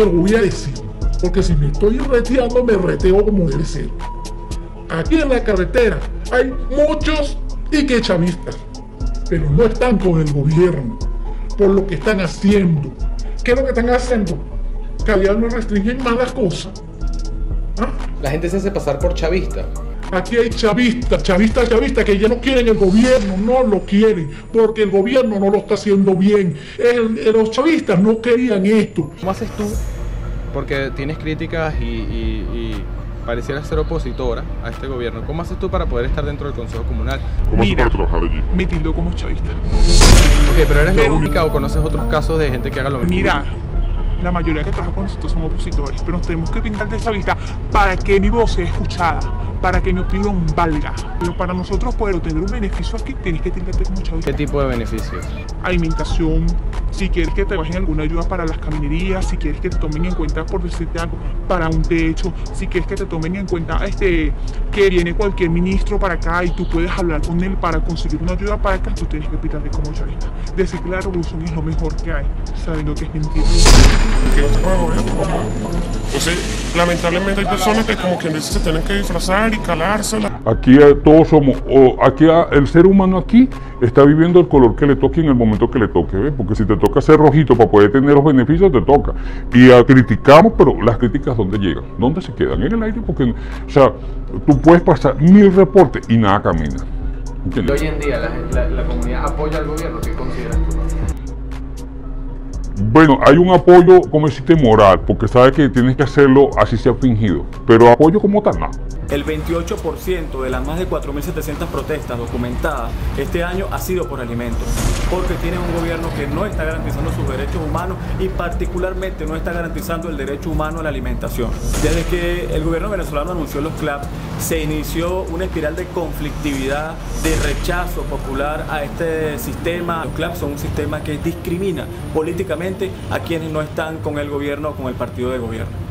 te lo voy a decir, porque si me estoy reteando, me reteo como debe ser. Aquí en la carretera hay muchos chavistas, pero no están con el gobierno, por lo que están haciendo. ¿Qué es lo que están haciendo? Cada día nos restringen más las cosas. ¿Ah? La gente se hace pasar por chavista. Aquí hay chavistas que ya no quieren el gobierno, no lo quieren, porque el gobierno no lo está haciendo bien. Los chavistas no querían esto. ¿Cómo haces tú? Porque tienes críticas y pareciera ser opositora a este gobierno. ¿Cómo haces tú para poder estar dentro del Consejo Comunal? ¿Cómo haces para trabajar allí? Me tildo como chavista. Ok, pero ¿eres la única o conoces otros casos de gente que haga lo mismo? Mira, la mayoría que trabaja con nosotros son opositores, pero nos tenemos que pintar de chavista para que mi voz sea escuchada, para que mi opinión valga. Pero para nosotros poder obtener un beneficio aquí, tienes que tildarte como chavista. ¿Qué tipo de beneficios? Alimentación, si quieres que te bajen alguna ayuda para las caminerías, si quieres que te tomen en cuenta, por decirte algo, para un techo, si quieres que te tomen en cuenta que viene cualquier ministro para acá y tú puedes hablar con él para conseguir una ayuda para acá, tú tienes que pintarte como chavista. Decir que la revolución es lo mejor que hay, sabiendo que es mentira. Entonces, lamentablemente hay personas que como que se tienen que disfrazar y calársela. Aquí todos somos, el ser humano aquí está viviendo el color que le toque en el momento que le toque, ¿ves? Porque si te toca ser rojito para poder tener los beneficios, te toca. Y criticamos, pero las críticas ¿dónde llegan? ¿Dónde se quedan? En el aire, porque, o sea, tú puedes pasar 1000 reportes y nada camina. ¿Entiendes? Hoy en día la comunidad apoya al gobierno, ¿qué consideras tú? Bueno, hay un apoyo, como decirte, moral, porque sabes que tienes que hacerlo así sea fingido, pero apoyo como tal, no. El 28% de las más de 4.700 protestas documentadas este año ha sido por alimentos, porque tienen un gobierno que no está garantizando sus derechos humanos y particularmente no está garantizando el derecho humano a la alimentación. Desde que el gobierno venezolano anunció los CLAP, se inició una espiral de conflictividad, de rechazo popular a este sistema. Los CLAP son un sistema que discrimina políticamente a quienes no están con el gobierno o con el partido de gobierno.